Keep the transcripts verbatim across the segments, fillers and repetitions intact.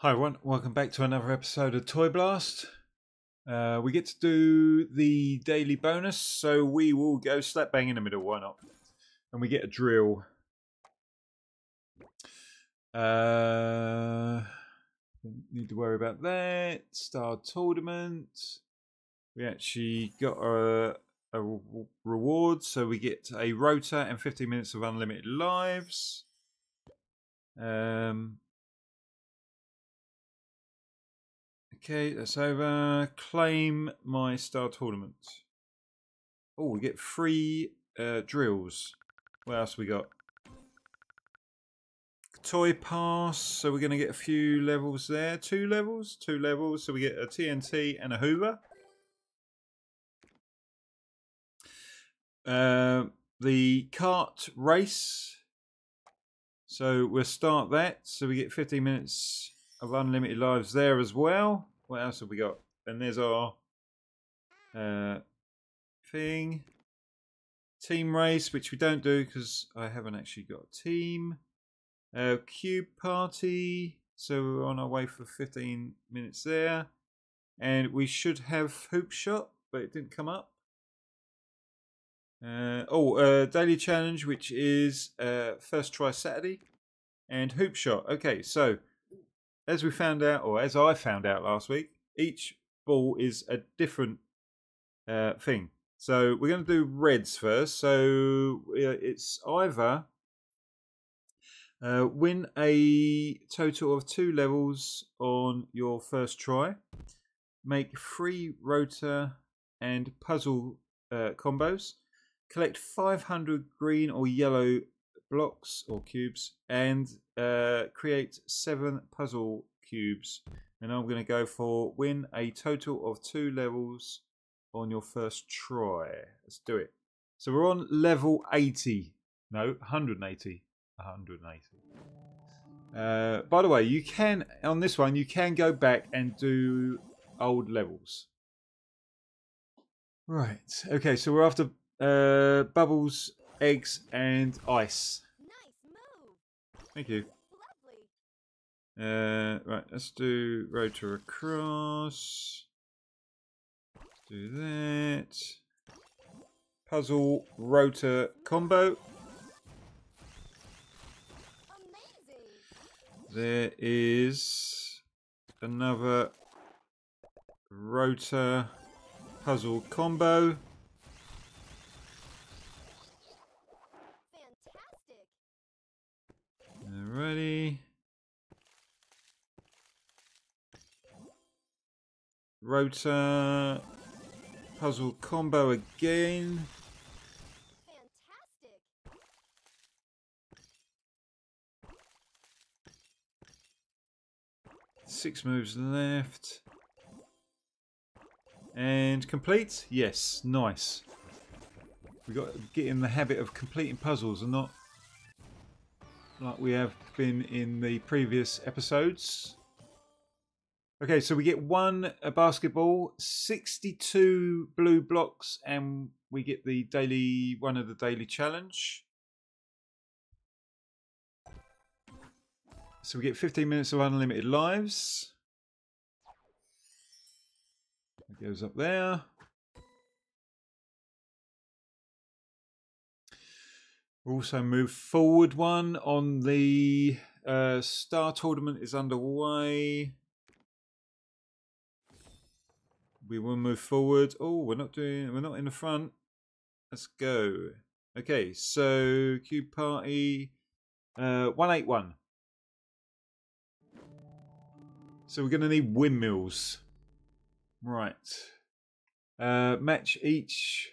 Hi everyone, welcome back to another episode of Toy Blast. Uh, we get to do the daily bonus, so we will go slap bang in the middle, why not? And we get a drill. Uh, don't need to worry about that. Star Tournament. We actually got a, a reward, so we get a rotor and fifteen minutes of unlimited lives. Um... Okay, that's over. Claim my Star Tournament. Oh, we get free uh, drills. What else we got? Toy Pass. So we're going to get a few levels there. Two levels? Two levels. So we get a T N T and a Hoover. Uh, the Kart Race. So we'll start that. So we get fifteen minutes of unlimited lives there as well. What else have we got? And there's our uh, thing. Team Race, which we don't do because I haven't actually got a team. Uh, Cube Party. So we're on our way for fifteen minutes there. And we should have Hoop Shot, but it didn't come up. Uh, oh, uh, Daily Challenge, which is uh, First Try Saturday. And Hoop Shot. Okay, so as we found out, or as I found out last week, each ball is a different uh, thing. So we're going to do reds first. So it's either uh, win a total of two levels on your first try, make three rotor and puzzle uh, combos, collect five hundred green or yellow blocks or cubes, and uh, create seven puzzle cubes. And I'm going to go for win a total of two levels on your first try. Let's do it. So we're on level eighty. No, one hundred eighty. one hundred eighty. Uh, by the way, you can, on this one, you can go back and do old levels. Right. Okay, so we're after uh, bubbles, eggs and ice. Nice move. Thank you. Uh, right, let's do rotor across. Do that. Puzzle rotor combo. Amazing. There is another rotor puzzle combo. Alrighty. Rotor puzzle combo again. Fantastic. Six moves left. And complete? Yes, nice. We got to get in the habit of completing puzzles and not like we have been in the previous episodes. Okay, so we get one a basketball, sixty-two blue blocks, and we get the daily one of the daily challenge. So we get fifteen minutes of unlimited lives. It goes up there. Also move forward one on the uh, Star Tournament is underway. We will move forward. Oh, we're not doing. We're not in the front. Let's go. Okay, so Cube Party uh, one eight one. So we're going to need windmills. Right. Uh, match each.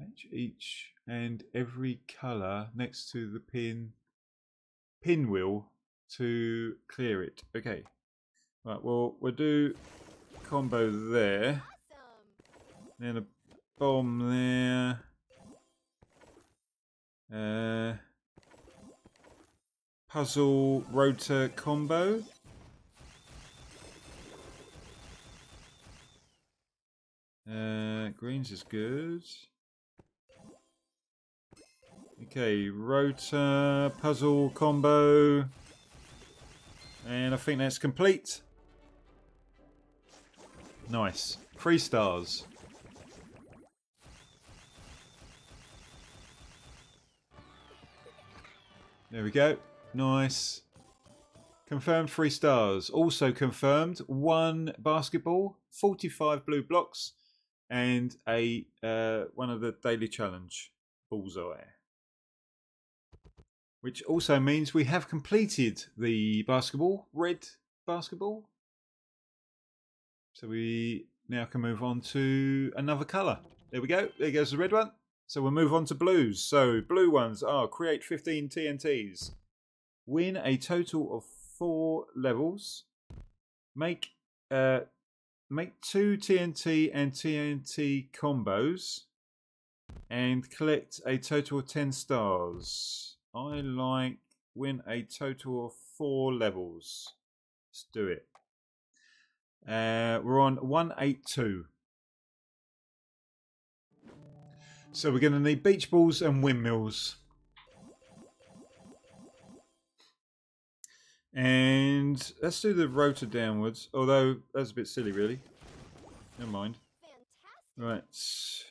Match each. And every colour next to the pin pinwheel to clear it. Okay. Right, well, we'll do combo there. Awesome. Then a bomb there. Uh, puzzle rotor combo. Uh, greens is good. Okay, rotor, puzzle, combo, And I think that's complete. Nice. Three stars. There we go. Nice. Confirmed three stars. Also confirmed one basketball, forty-five blue blocks, and a uh, one of the daily challenge bullseye. Which also means we have completed the basketball, red basketball. So we now can move on to another colour. There we go. There goes the red one. So we'll move on to blues. So blue ones are create fifteen T N Ts. Win a total of four levels. Make uh, make two T N T and T N T combos. And collect a total of ten stars. I like win a total of four levels. Let's do it. Uh, we're on one eighty-two. So we're going to need beach balls and windmills. And let's do the rotor downwards. Although that's a bit silly, really. Never mind. Right. Let's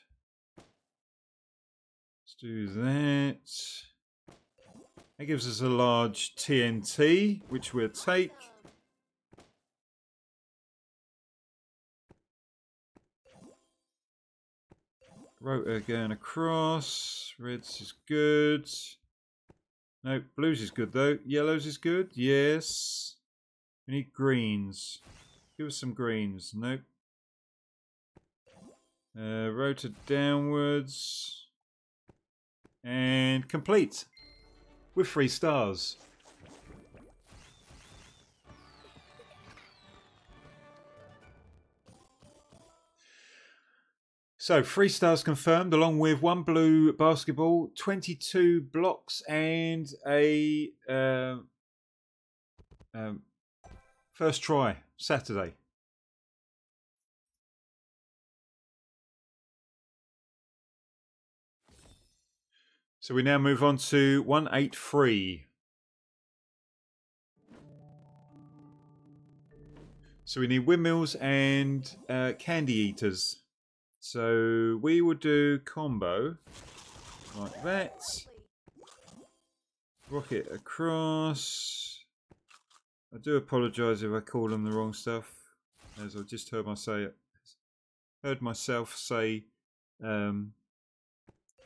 do that. That gives us a large T N T, which we'll take. Rotor going across. Reds is good. No, blues is good though. Yellows is good. Yes. We need greens. Give us some greens. Nope. Uh, rotor downwards. And complete. With three stars. So, three stars confirmed, along with one blue basketball, twenty-two blocks, and a uh, um, first try, Saturday. So we now move on to one eighty-three. So we need windmills and uh, candy eaters. So we will do combo like that. Rocket across. I do apologise if I call them the wrong stuff, as I just heard, my say, heard myself say um,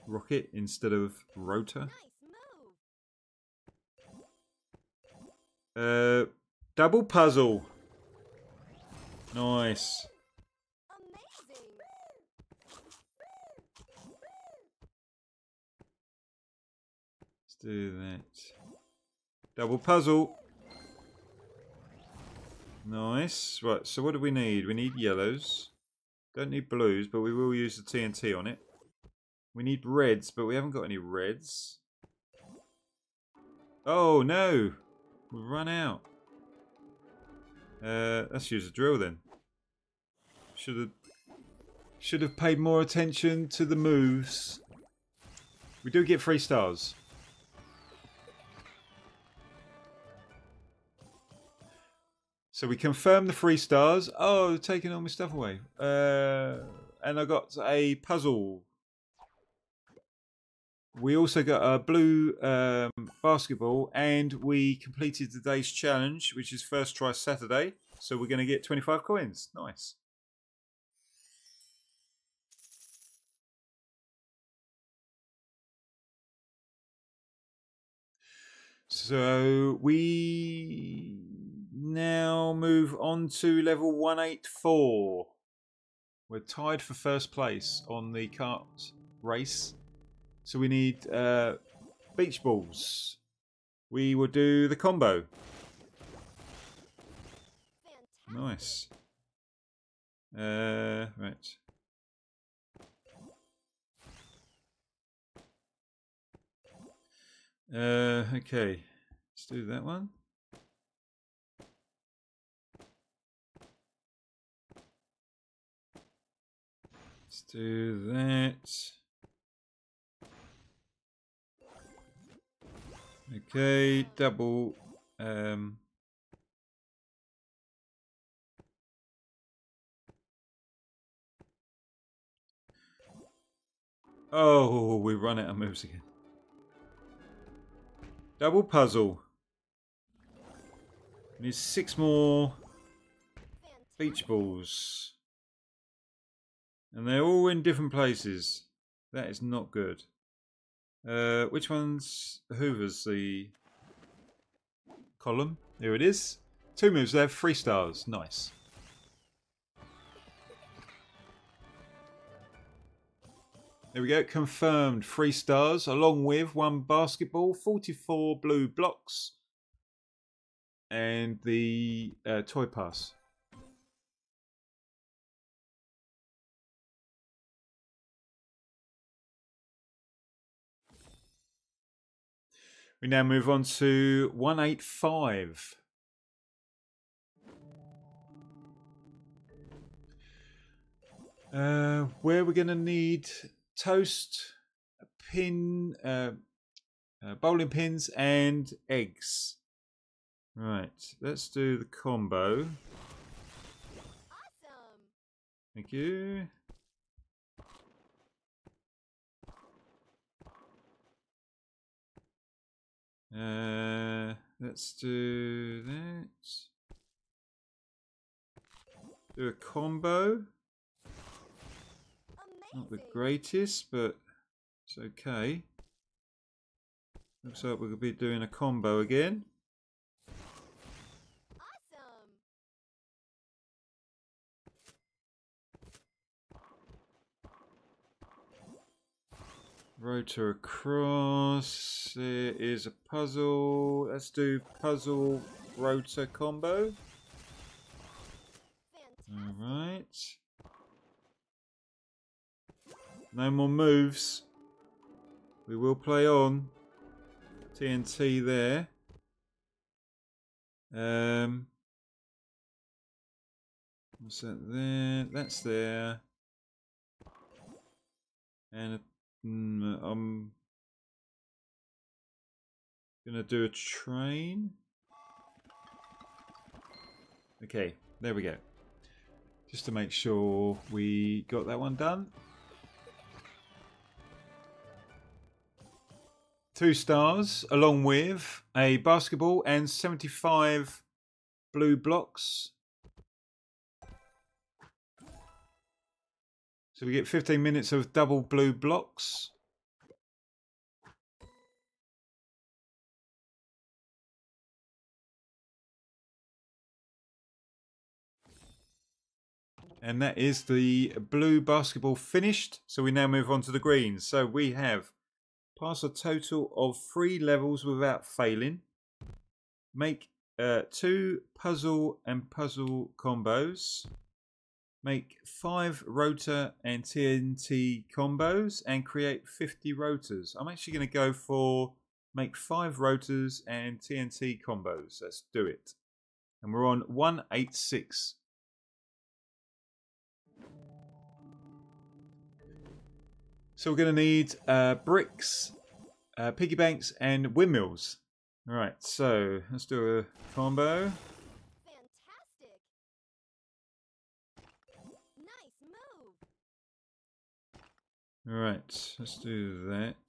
rocket instead of rotor. Uh, double puzzle. Nice. Do that. Double puzzle. Nice. Right, so what do we need? We need yellows. Don't need blues, but we will use the T N T on it. We need reds, but we haven't got any reds. Oh, no. We've run out. Uh, let's use a drill then. Should have, should have paid more attention to the moves. We do get three stars. So we confirm the three stars. Oh, taking all my stuff away. Uh, and I got a puzzle. We also got a blue um, basketball. And we completed today's challenge, which is first try Saturday. So we're going to get twenty-five coins. Nice. So we... now move on to level one eighty-four. We're tied for first place on the kart race. So we need uh, beach balls. We will do the combo. Nice. Uh, right. Uh, okay. Let's do that one. Let's do that. Okay, double um, Oh, we run out of moves again. Double puzzle. We need six more beach balls. And they're all in different places. That is not good. Uh, which one's the Hoovers? The column. There it is. Two moves there, three stars. Nice. There we go. Confirmed. Three stars along with one basketball, forty-four blue blocks, and the uh, toy pass. We now move on to one eight five. Uh, where we're going to need toast, a pin, uh, uh, bowling pins, and eggs. Right, let's do the combo. Awesome. Thank you. Uh, let's do that. Do a combo. Amazing. Not the greatest, but it's okay. Looks like we're going to be doing a combo again. Awesome. Rotor across. There is a puzzle. Let's do puzzle rotor combo. Fantastic. All right. No more moves. We will play on. T N T there. Um, what's that there? That's there. And mm, I'm gonna do a train. Okay, there we go. Just to make sure we got that one done. Two stars, along with a basketball and seventy-five blue blocks. So we get fifteen minutes of double blue blocks. And that is the blue basketball finished. So we now move on to the green. So we have pass a total of three levels without failing. Make uh, two puzzle and puzzle combos. Make five rotor and T N T combos and create fifty rotors. I'm actually going to go for make five rotors and T N T combos. Let's do it. And we're on one eight six. So we're going to need uh, bricks, uh, piggy banks, and windmills. All right, so let's do a combo. Fantastic! Nice move. All right, let's do that.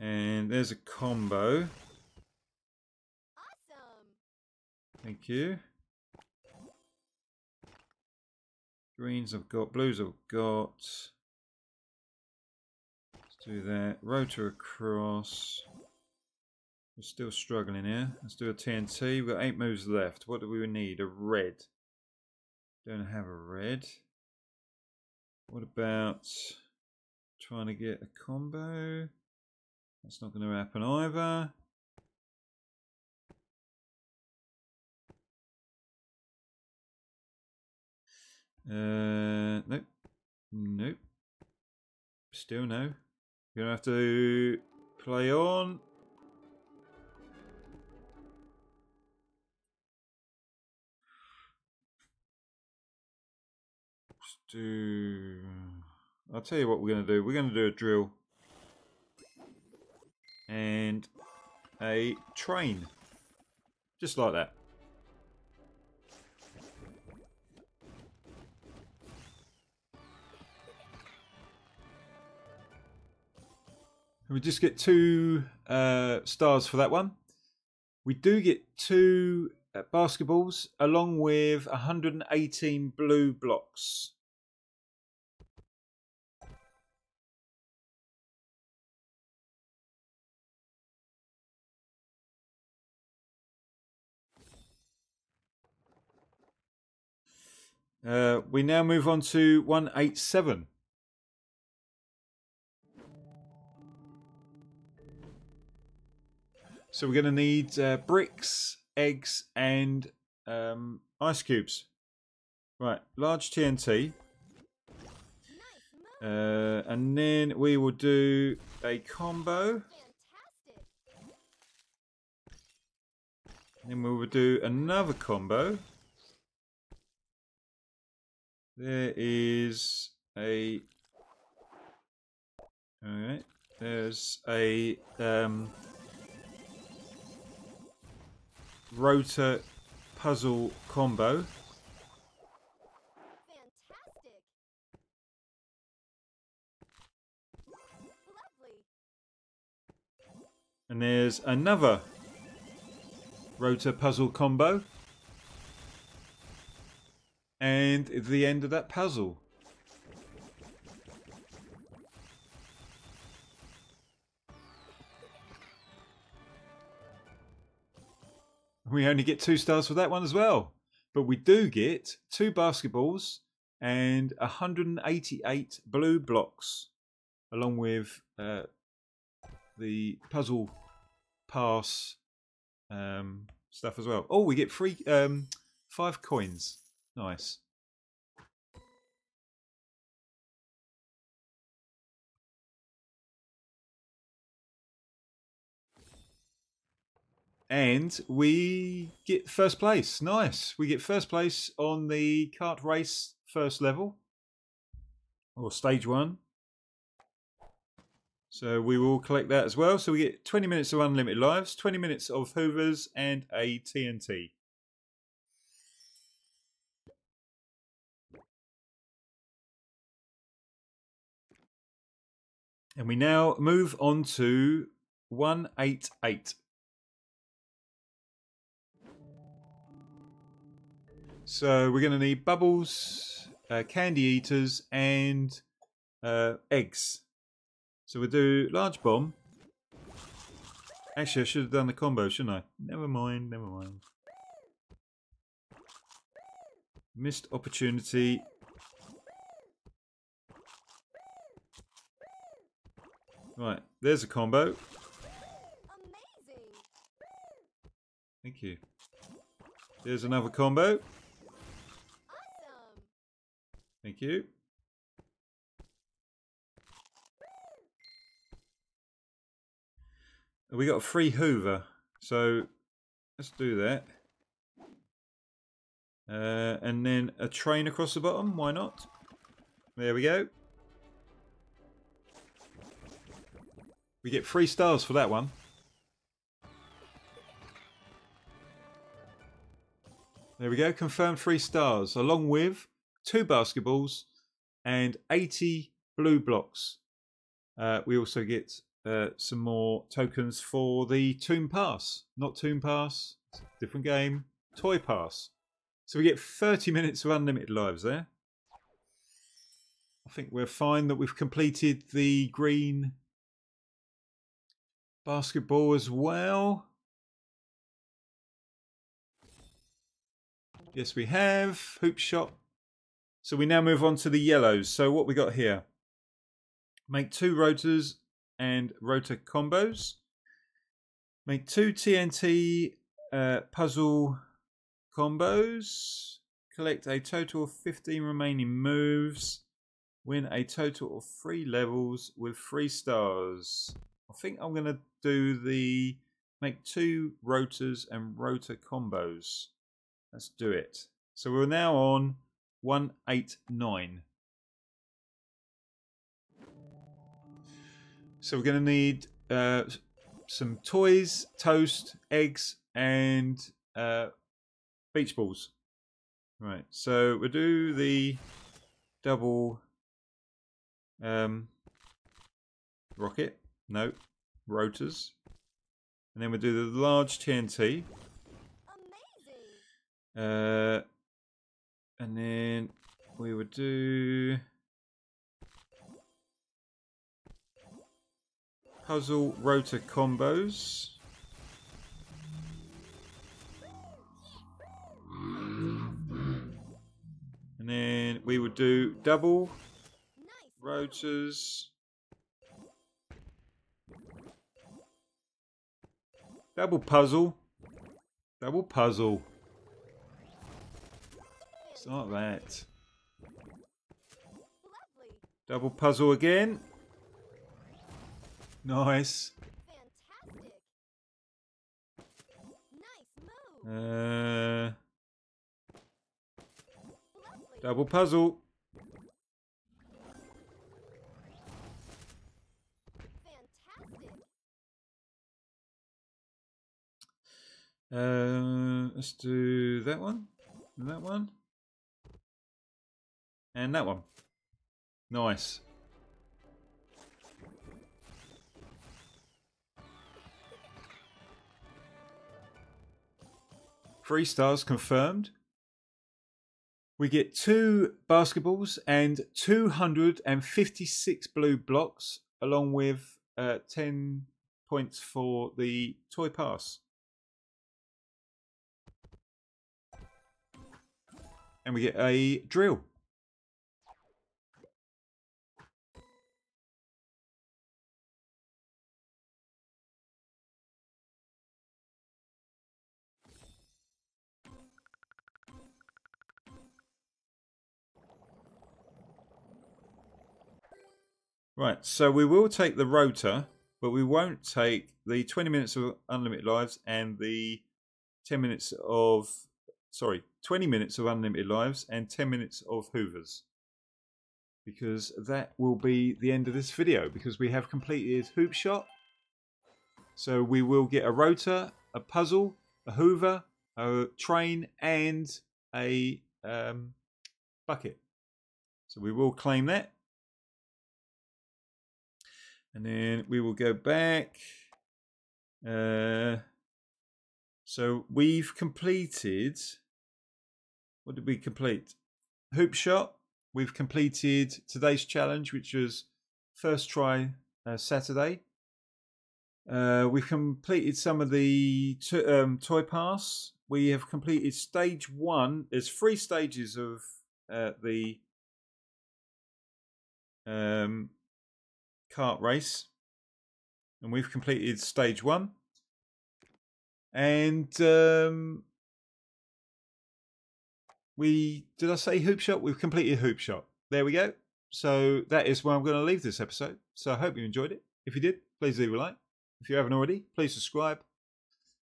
And there's a combo. Awesome! Thank you. Greens I've got, blues I've got. Let's do that. Rotor across. We're still struggling here. Let's do a T N T. We've got eight moves left. What do we need? A red. Don't have a red. What about trying to get a combo? That's not going to happen either. Uh, nope. Nope. Still no. You're gonna have to play on. Let's do. I'll tell you what we're gonna do. We're gonna do a drill. And a train. Just like that. And we just get two uh, stars for that one. We do get two uh, basketballs along with one hundred eighteen blue blocks. Uh, we now move on to one eighty-seven. So we're going to need uh, bricks, eggs, and um, ice cubes. Right, large T N T. Uh, and then we will do a combo. Then we will do another combo. There is a... Alright, there's a... Um, rotor puzzle combo. Fantastic. And there's another rotor puzzle combo. And the end of that puzzle. We only get two stars for that one as well. But we do get two basketballs and one hundred eighty-eight blue blocks, along with uh, the puzzle pass um, stuff as well. Oh, we get free um, five coins. Nice. And we get first place. Nice. We get first place on the kart race first level. Or stage one. So we will collect that as well. So we get twenty minutes of unlimited lives, twenty minutes of hoovers, and a T N T. And we now move on to one eighty-eight. So we're going to need bubbles, uh, candy eaters, and uh, eggs. So we'll do large bomb. Actually, I should have done the combo, shouldn't I? Never mind, never mind. Missed opportunity. Right, there's a combo. Thank you. There's another combo. Thank you. We got a free hoover, so let's do that. Uh, and then a train across the bottom, why not? There we go. We get three stars for that one. There we go, confirmed three stars, along with two basketballs, and eighty blue blocks. Uh, we also get uh, some more tokens for the Toon Pass. Not Toon Pass, it's a different game, Toy Pass. So we get thirty minutes of unlimited lives there. I think we're fine that we've completed the green basketball as well. Yes, we have. Hoop Shot. So we now move on to the yellows. So what we got here? Make two rotors and rotor combos. Make two T N T uh, puzzle combos. Collect a total of fifteen remaining moves. Win a total of three levels with three stars. I think I'm going to do the make two rotors and rotor combos. Let's do it. So we're now on one eighty-nine. So we're going to need uh, some toys, toast, eggs, and uh, beach balls. Right, so we'll do the double um, rocket. No. Rotors. And then we'll do the large T N T. Uh, and then we would do puzzle rotor combos. And then we would do double rotors. Double puzzle. Double puzzle. It's not that. Double puzzle again. Nice. Uh, double puzzle. Uh, let's do that one, and that one, and that one. Nice. Three stars confirmed. We get two basketballs and two hundred fifty-six blue blocks, along with uh, ten points for the toy pass. And we get a drill. Right, so we will take the rotor, but we won't take the twenty minutes of unlimited lives and the ten minutes of... Sorry, twenty minutes of unlimited lives and ten minutes of Hoovers. Because that will be the end of this video, because we have completed Hoop Shot. So we will get a rotor, a puzzle, a Hoover, a train, and a um, bucket. So we will claim that. And then we will go back. Uh, so we've completed... What did we complete? Hoop Shot. We've completed today's challenge, which was first try uh, Saturday. Uh, we've completed some of the to, um, toy pass. We have completed stage one. There's three stages of uh, the um, kart race, and we've completed stage one. And um, We, did I say Hoop Shot? We've completed Hoop Shot. There we go. So that is where I'm going to leave this episode. So I hope you enjoyed it. If you did, please leave a like. If you haven't already, please subscribe.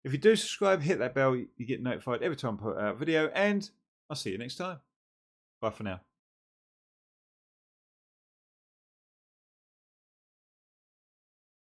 If you do subscribe, hit that bell. You get notified every time I put out a video. And I'll see you next time. Bye for now.